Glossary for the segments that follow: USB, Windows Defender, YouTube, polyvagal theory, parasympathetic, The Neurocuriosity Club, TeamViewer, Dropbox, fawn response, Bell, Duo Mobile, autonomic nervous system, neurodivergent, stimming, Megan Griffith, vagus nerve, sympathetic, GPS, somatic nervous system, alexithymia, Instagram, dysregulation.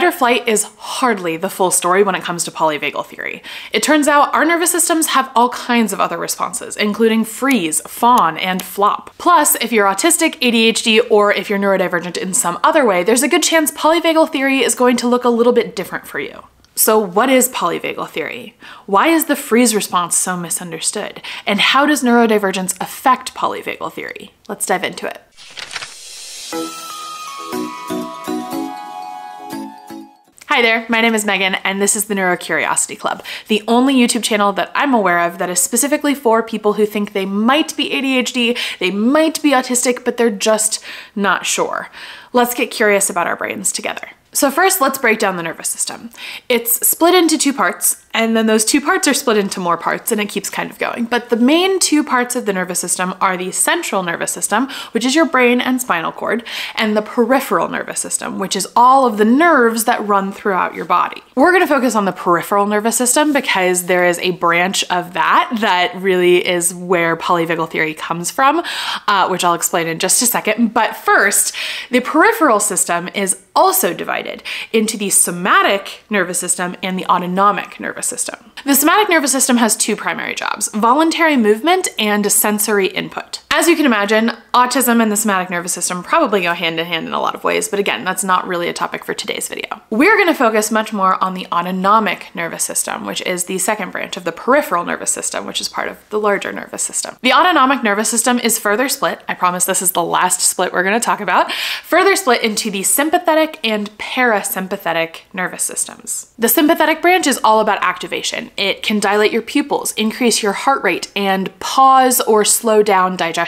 Fight or flight is hardly the full story when it comes to polyvagal theory. It turns out our nervous systems have all kinds of other responses, including freeze, fawn, and flop. Plus, if you're autistic, ADHD, or if you're neurodivergent in some other way, there's a good chance polyvagal theory is going to look a little bit different for you. So what is polyvagal theory? Why is the freeze response so misunderstood? And how does neurodivergence affect polyvagal theory? Let's dive into it. Hi there, my name is Megan, and this is the Neurocuriosity Club, the only YouTube channel that I'm aware of that is specifically for people who think they might be ADHD, they might be autistic, but they're just not sure. Let's get curious about our brains together. So first, let's break down the nervous system. It's split into two parts, and then those two parts are split into more parts, and it keeps kind of going. But the main two parts of the nervous system are the central nervous system, which is your brain and spinal cord, and the peripheral nervous system, which is all of the nerves that run throughout your body. We're gonna focus on the peripheral nervous system because there is a branch of that really is where polyvagal theory comes from, which I'll explain in just a second. But first, the peripheral system is also divided into the somatic nervous system and the autonomic nervous system. The somatic nervous system has two primary jobs: voluntary movement and sensory input. As you can imagine, autism and the somatic nervous system probably go hand in hand in a lot of ways, but again, that's not really a topic for today's video. We're gonna focus much more on the autonomic nervous system, which is the second branch of the peripheral nervous system, which is part of the larger nervous system. The autonomic nervous system is further split, I promise this is the last split we're gonna talk about, further split into the sympathetic and parasympathetic nervous systems. The sympathetic branch is all about activation. It can dilate your pupils, increase your heart rate, and pause or slow down digestion.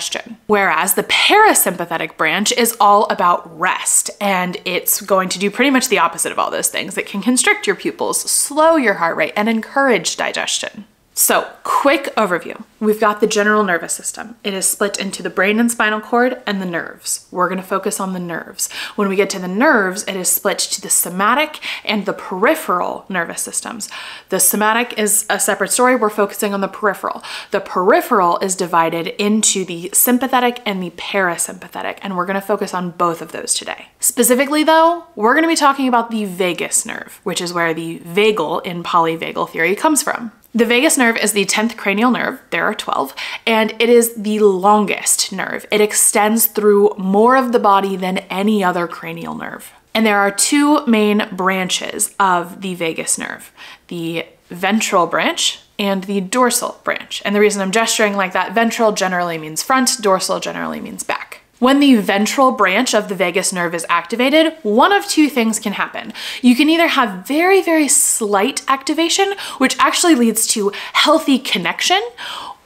Whereas the parasympathetic branch is all about rest, and it's going to do pretty much the opposite of all those things. It can constrict your pupils, slow your heart rate, and encourage digestion. So, quick overview. We've got the general nervous system. It is split into the brain and spinal cord and the nerves. We're gonna focus on the nerves. When we get to the nerves, it is split to the somatic and the peripheral nervous systems. The somatic is a separate story. We're focusing on the peripheral. The peripheral is divided into the sympathetic and the parasympathetic, and we're gonna focus on both of those today. Specifically though, we're gonna be talking about the vagus nerve, which is where the vagal in polyvagal theory comes from. The vagus nerve is the 10th cranial nerve, there are 12, and it is the longest nerve. It extends through more of the body than any other cranial nerve. And there are two main branches of the vagus nerve, the ventral branch and the dorsal branch. And the reason I'm gesturing like that, ventral generally means front, dorsal generally means back. When the ventral branch of the vagus nerve is activated, one of two things can happen. You can either have very, very slight activation, which actually leads to healthy connection,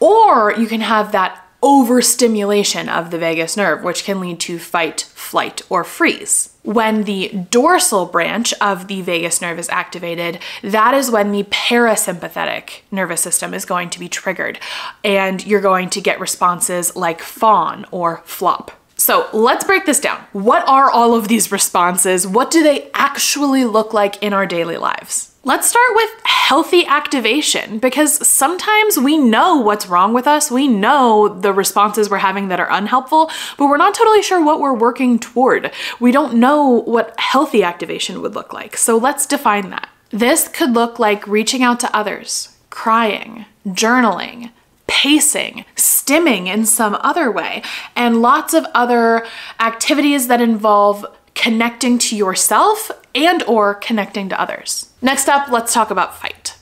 or you can have that overstimulation of the vagus nerve, which can lead to fight, flight, or freeze. When the dorsal branch of the vagus nerve is activated, that is when the parasympathetic nervous system is going to be triggered, and you're going to get responses like fawn or flop. So let's break this down. What are all of these responses? What do they actually look like in our daily lives? Let's start with healthy activation, because sometimes we know what's wrong with us. We know the responses we're having that are unhelpful, but we're not totally sure what we're working toward. We don't know what healthy activation would look like. So let's define that. This could look like reaching out to others, crying, journaling, pacing, stimming in some other way, and lots of other activities that involve connecting to yourself and or connecting to others. Next up, let's talk about fight.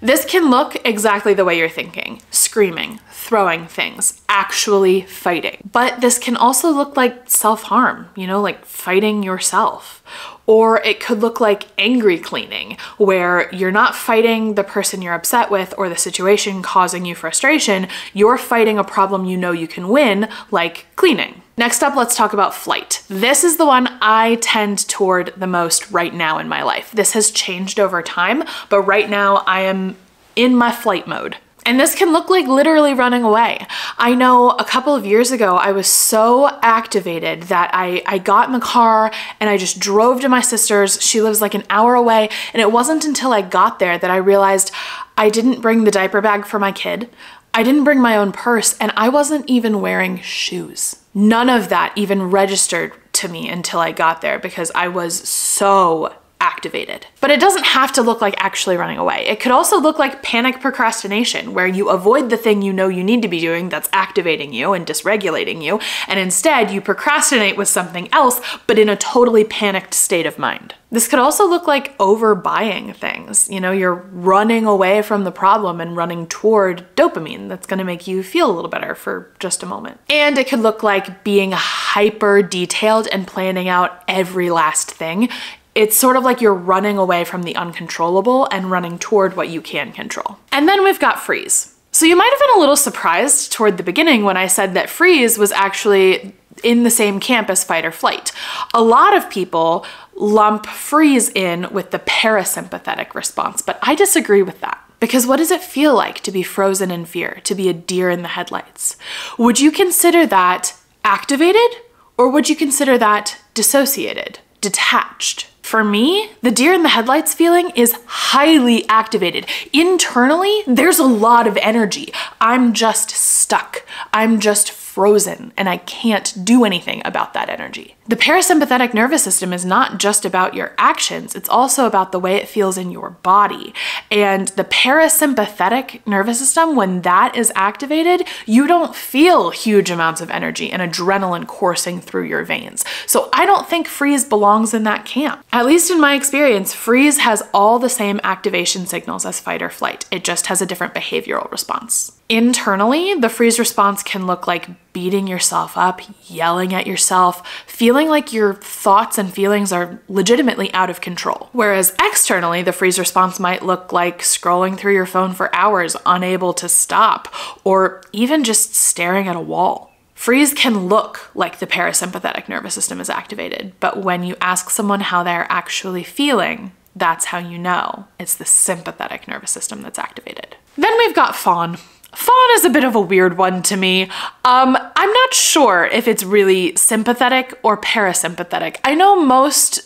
This can look exactly the way you're thinking: screaming, throwing things, actually fighting. But this can also look like self-harm, you know, like fighting yourself. Or it could look like angry cleaning, where you're not fighting the person you're upset with or the situation causing you frustration, you're fighting a problem you know you can win, like cleaning. Next up, let's talk about flight. This is the one I tend toward the most right now in my life. This has changed over time, but right now I am in my flight mode. And this can look like literally running away. I know a couple of years ago, I was so activated that I got in the car and I just drove to my sister's. She lives like an hour away. And it wasn't until I got there that I realized I didn't bring the diaper bag for my kid. I didn't bring my own purse, and I wasn't even wearing shoes. None of that even registered to me until I got there, because I was so activated. But it doesn't have to look like actually running away. It could also look like panic procrastination, where you avoid the thing you know you need to be doing that's activating you and dysregulating you, and instead you procrastinate with something else, but in a totally panicked state of mind. This could also look like overbuying things. You know, you're running away from the problem and running toward dopamine that's gonna make you feel a little better for just a moment. And it could look like being hyper detailed and planning out every last thing. It's sort of like you're running away from the uncontrollable and running toward what you can control. And then we've got freeze. So you might have been a little surprised toward the beginning when I said that freeze was actually in the same camp as fight or flight. A lot of people lump freeze in with the parasympathetic response, but I disagree with that. Because what does it feel like to be frozen in fear, to be a deer in the headlights? Would you consider that activated, or would you consider that dissociated, detached? For me, the deer in the headlights feeling is highly activated. Internally, there's a lot of energy. I'm just stuck. I'm just frozen, and I can't do anything about that energy. The parasympathetic nervous system is not just about your actions, it's also about the way it feels in your body. And the parasympathetic nervous system, when that is activated, you don't feel huge amounts of energy and adrenaline coursing through your veins. So I don't think freeze belongs in that camp. At least in my experience, freeze has all the same activation signals as fight or flight. It just has a different behavioral response. Internally, the freeze response can look like beating yourself up, yelling at yourself, feeling like your thoughts and feelings are legitimately out of control. Whereas externally, the freeze response might look like scrolling through your phone for hours, unable to stop, or even just staring at a wall. Freeze can look like the parasympathetic nervous system is activated, but when you ask someone how they're actually feeling, that's how you know it's the sympathetic nervous system that's activated. Then we've got fawn. Fawn is a bit of a weird one to me. I'm not sure if it's really sympathetic or parasympathetic. I know most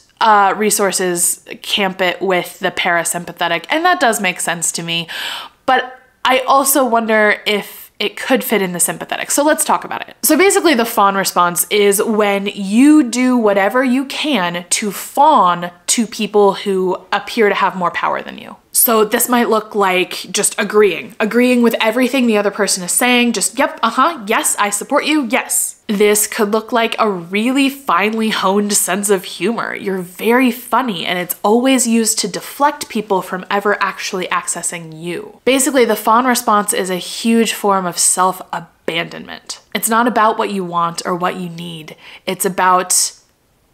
resources camp it with the parasympathetic, and that does make sense to me, but I also wonder if it could fit in the sympathetic. So let's talk about it. So basically the fawn response is when you do whatever you can to fawn to people who appear to have more power than you. So this might look like just agreeing with everything the other person is saying, just yep, yes, I support you, yes. This could look like a really finely honed sense of humor. You're very funny, and it's always used to deflect people from ever actually accessing you. Basically, the fawn response is a huge form of self-abandonment. It's not about what you want or what you need. It's about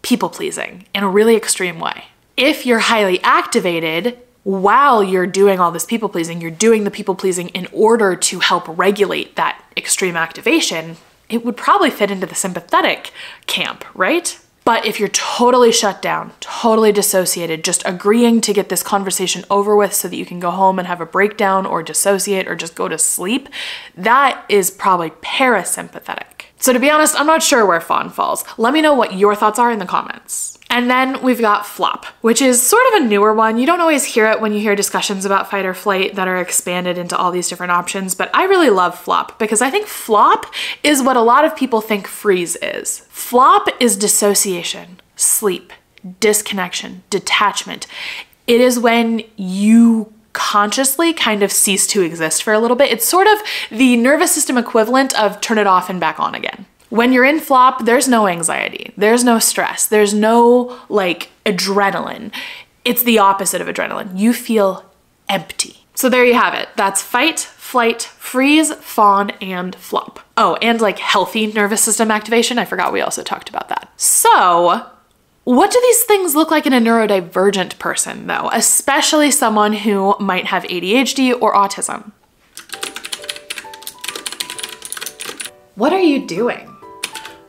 people-pleasing in a really extreme way. If you're highly activated, while you're doing all this people-pleasing, you're doing the people-pleasing in order to help regulate that extreme activation, it would probably fit into the sympathetic camp, right? But if you're totally shut down, totally dissociated, just agreeing to get this conversation over with so that you can go home and have a breakdown or dissociate or just go to sleep, that is probably parasympathetic. So to be honest, I'm not sure where fawn falls. Let me know what your thoughts are in the comments. And then we've got flop, which is sort of a newer one. You don't always hear it when you hear discussions about fight or flight that are expanded into all these different options, but I really love flop because I think flop is what a lot of people think freeze is. Flop is dissociation, sleep, disconnection, detachment. It is when you consciously kind of cease to exist for a little bit. It's sort of the nervous system equivalent of turn it off and back on again. When you're in flop, there's no anxiety, there's no stress, there's no like adrenaline. It's the opposite of adrenaline. You feel empty. So there you have it. That's fight, flight, freeze, fawn, and flop. Oh, and like healthy nervous system activation. I forgot we also talked about that. So what do these things look like in a neurodivergent person though, especially someone who might have ADHD or autism? What are you doing?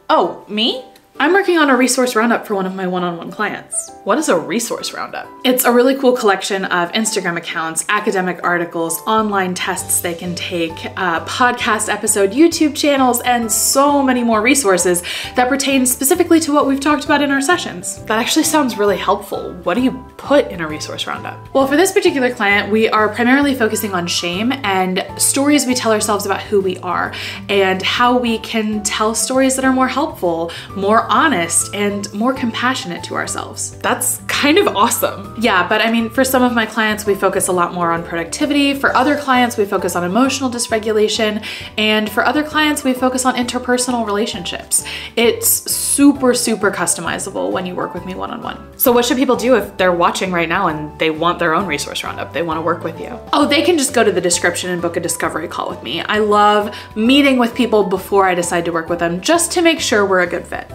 Oh, me? I'm working on a resource roundup for one of my one-on-one clients. What is a resource roundup? It's a really cool collection of Instagram accounts, academic articles, online tests they can take, podcast episode, YouTube channels, and so many more resources that pertain specifically to what we've talked about in our sessions. That actually sounds really helpful. What do you put in a resource roundup? Well, for this particular client, we are primarily focusing on shame and stories we tell ourselves about who we are and how we can tell stories that are more helpful, more honest, and more compassionate to ourselves. That's kind of awesome. Yeah, but I mean, for some of my clients, we focus a lot more on productivity. For other clients, we focus on emotional dysregulation. And for other clients, we focus on interpersonal relationships. It's super, super customizable when you work with me one-on-one. So what should people do if they're watching right now and they want their own resource roundup? They want to work with you. Oh, they can just go to the description and book a discovery call with me. I love meeting with people before I decide to work with them just to make sure we're a good fit.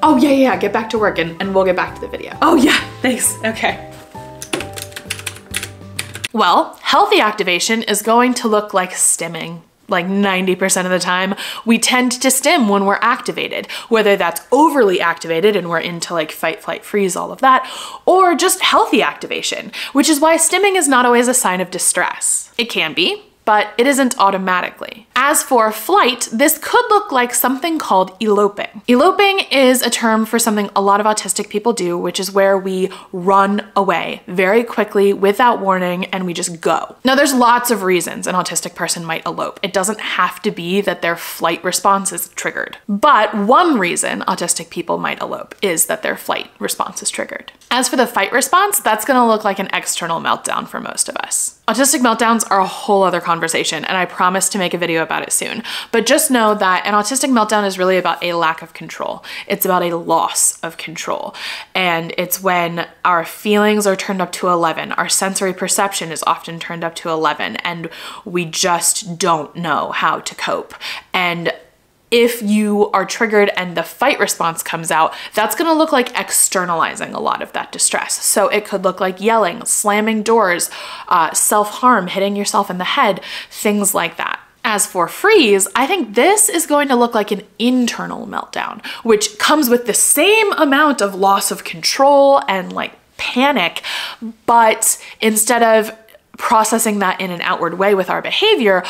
Oh yeah, yeah, get back to work and we'll get back to the video. Oh yeah, thanks, okay. Well, healthy activation is going to look like stimming. Like 90% of the time, we tend to stim when we're activated, whether that's overly activated and we're into like fight, flight, freeze, all of that, or just healthy activation, which is why stimming is not always a sign of distress. It can be, but it isn't automatically. As for flight, this could look like something called eloping. Eloping is a term for something a lot of autistic people do, which is where we run away very quickly without warning and we just go. Now there's lots of reasons an autistic person might elope. It doesn't have to be that their flight response is triggered. But one reason autistic people might elope is that their flight response is triggered. As for the fight response, that's gonna look like an external meltdown for most of us. Autistic meltdowns are a whole other conversation, and I promise to make a video about it soon. But just know that an autistic meltdown is really about a lack of control. It's about a loss of control. And it's when our feelings are turned up to 11, our sensory perception is often turned up to 11, and we just don't know how to cope. And if you are triggered and the fight response comes out, that's gonna look like externalizing a lot of that distress. So it could look like yelling, slamming doors, self-harm, hitting yourself in the head, things like that. As for freeze, I think this is going to look like an internal meltdown, which comes with the same amount of loss of control and like panic, but instead of processing that in an outward way with our behavior,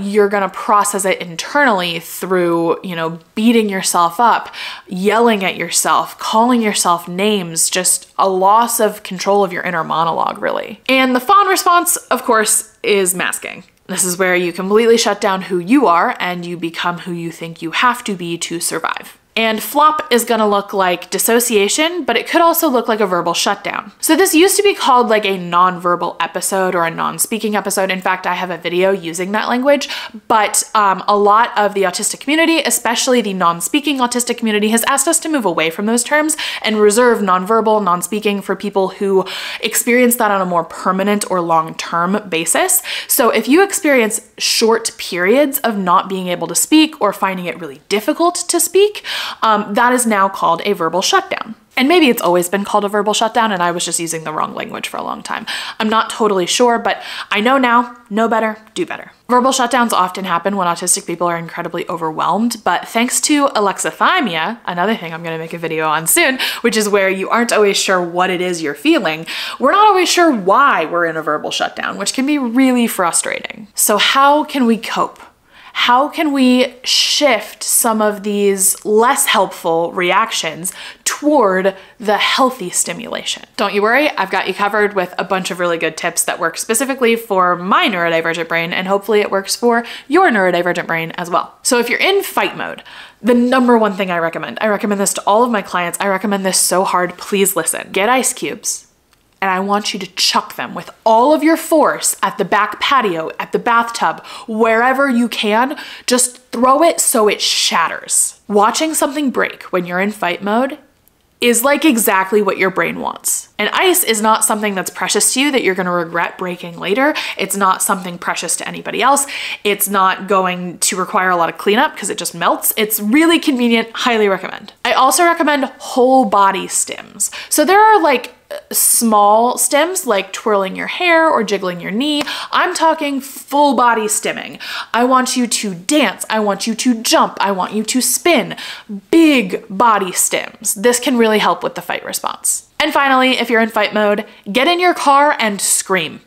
you're gonna process it internally through, you know, beating yourself up, yelling at yourself, calling yourself names, just a loss of control of your inner monologue, really. And the fawn response, of course, is masking. This is where you completely shut down who you are and you become who you think you have to be to survive. And flop is gonna look like dissociation, but it could also look like a verbal shutdown. So this used to be called like a non-verbal episode or a non-speaking episode. In fact, I have a video using that language, but a lot of the autistic community, especially the non-speaking autistic community, has asked us to move away from those terms and reserve non-verbal, non-speaking for people who experience that on a more permanent or long-term basis. So if you experience short periods of not being able to speak or finding it really difficult to speak, that is now called a verbal shutdown. And maybe it's always been called a verbal shutdown and I was just using the wrong language for a long time. I'm not totally sure, but I know now, know better, do better. Verbal shutdowns often happen when autistic people are incredibly overwhelmed, but thanks to alexithymia, another thing I'm gonna make a video on soon, which is where you aren't always sure what it is you're feeling, we're not always sure why we're in a verbal shutdown, which can be really frustrating. So how can we cope? How can we shift some of these less helpful reactions toward the healthy stimulation? Don't you worry, I've got you covered with a bunch of really good tips that work specifically for my neurodivergent brain, and hopefully it works for your neurodivergent brain as well. So if you're in fight mode, the number one thing I recommend this to all of my clients, I recommend this so hard, please listen. Get ice cubes. And I want you to chuck them with all of your force at the back patio, at the bathtub, wherever you can, just throw it so it shatters. Watching something break when you're in fight mode is like exactly what your brain wants. And ice is not something that's precious to you that you're gonna regret breaking later. It's not something precious to anybody else. It's not going to require a lot of cleanup because it just melts. It's really convenient, highly recommend. I also recommend whole body stims. So there are like small stims like twirling your hair or jiggling your knee. I'm talking full body stimming. I want you to dance. I want you to jump. I want you to spin. Big body stims. This can really help with the fight response. And finally, if you're in fight mode, get in your car and scream.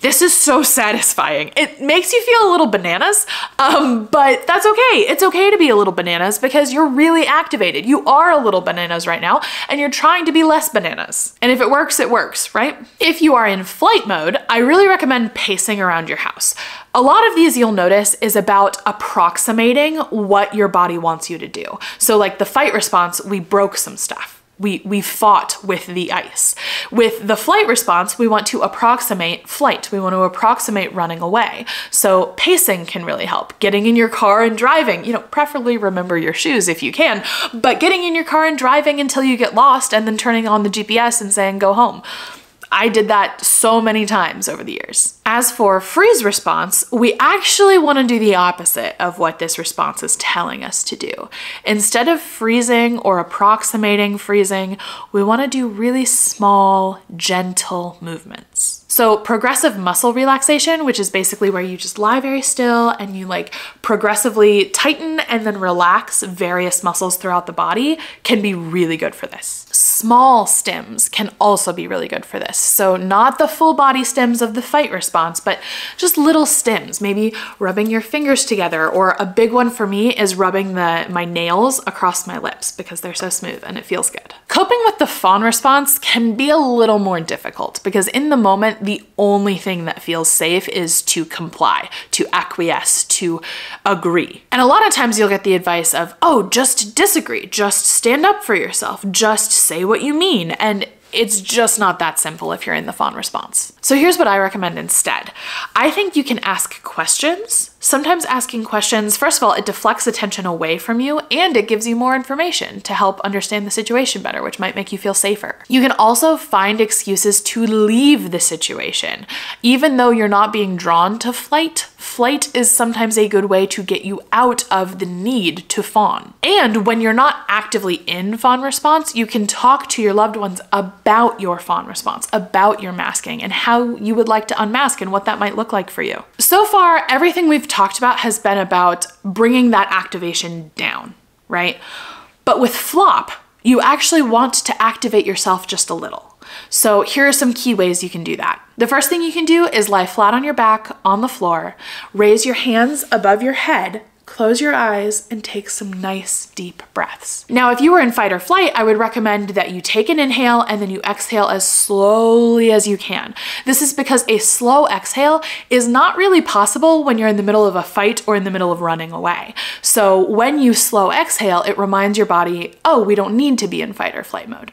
This is so satisfying. It makes you feel a little bananas, but that's okay. It's okay to be a little bananas because you're really activated. You are a little bananas right now and you're trying to be less bananas. And if it works, right? If you are in flight mode, I really recommend pacing around your house. A lot of these you'll notice is about approximating what your body wants you to do. So like the fight response, we broke some stuff. we fought with the ice. With the flight response, we want to approximate flight. We want to approximate running away. So pacing can really help. Getting in your car and driving, you know, preferably remember your shoes if you can, but getting in your car and driving until you get lost and then turning on the GPS and saying, go home. I did that so many times over the years. As for freeze response, we actually want to do the opposite of what this response is telling us to do. Instead of freezing or approximating freezing, we want to do really small, gentle movements. So progressive muscle relaxation, which is basically where you just lie very still and you like progressively tighten and then relax various muscles throughout the body, can be really good for this. Small stims can also be really good for this. So not the full body stims of the fight response, but just little stims, maybe rubbing your fingers together, or a big one for me is rubbing my nails across my lips because they're so smooth and it feels good. Coping with the fawn response can be a little more difficult because in the moment, the only thing that feels safe is to comply, to acquiesce, to agree. And a lot of times you'll get the advice of, oh, just disagree, just stand up for yourself, just say what you mean. And it's just not that simple if you're in the fawn response. So here's what I recommend instead. I think you can ask questions. Sometimes asking questions, first of all, it deflects attention away from you and it gives you more information to help understand the situation better, which might make you feel safer. You can also find excuses to leave the situation. Even though you're not being drawn to flight, flight is sometimes a good way to get you out of the need to fawn. And when you're not actively in fawn response, you can talk to your loved ones about your fawn response, about your masking and how you would like to unmask and what that might look like for you. So far, everything we've talked about has been about bringing that activation down, right? But with flop, you actually want to activate yourself just a little. So here are some key ways you can do that. The first thing you can do is lie flat on your back on the floor, raise your hands above your head, close your eyes, and take some nice deep breaths. Now, if you were in fight or flight, I would recommend that you take an inhale and then you exhale as slowly as you can. This is because a slow exhale is not really possible when you're in the middle of a fight or in the middle of running away. So when you slow exhale, it reminds your body, oh, we don't need to be in fight or flight mode.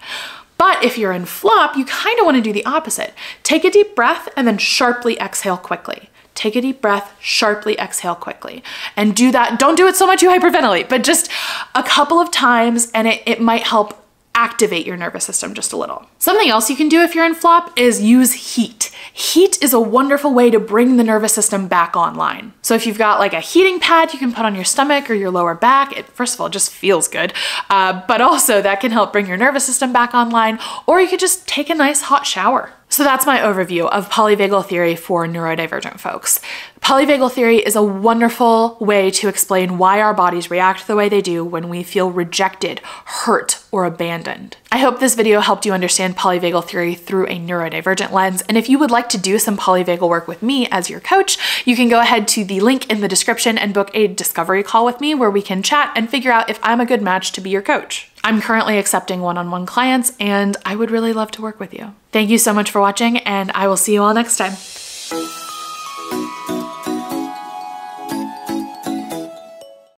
But if you're in flop, you kind of want to do the opposite. Take a deep breath and then sharply exhale quickly. Take a deep breath, sharply exhale quickly. And do that. Don't do it so much you hyperventilate, but just a couple of times, and it might help activate your nervous system just a little. Something else you can do if you're in flop is use heat. Heat is a wonderful way to bring the nervous system back online. So if you've got like a heating pad you can put on your stomach or your lower back, it first of all just feels good, but also that can help bring your nervous system back online, or you could just take a nice hot shower. So that's my overview of polyvagal theory for neurodivergent folks. Polyvagal theory is a wonderful way to explain why our bodies react the way they do when we feel rejected, hurt, or abandoned. I hope this video helped you understand polyvagal theory through a neurodivergent lens, and if you would like to do some polyvagal work with me as your coach, you can go ahead to the link in the description and book a discovery call with me where we can chat and figure out if I'm a good match to be your coach. I'm currently accepting one-on-one clients, and I would really love to work with you. Thank you so much for watching, and I will see you all next time.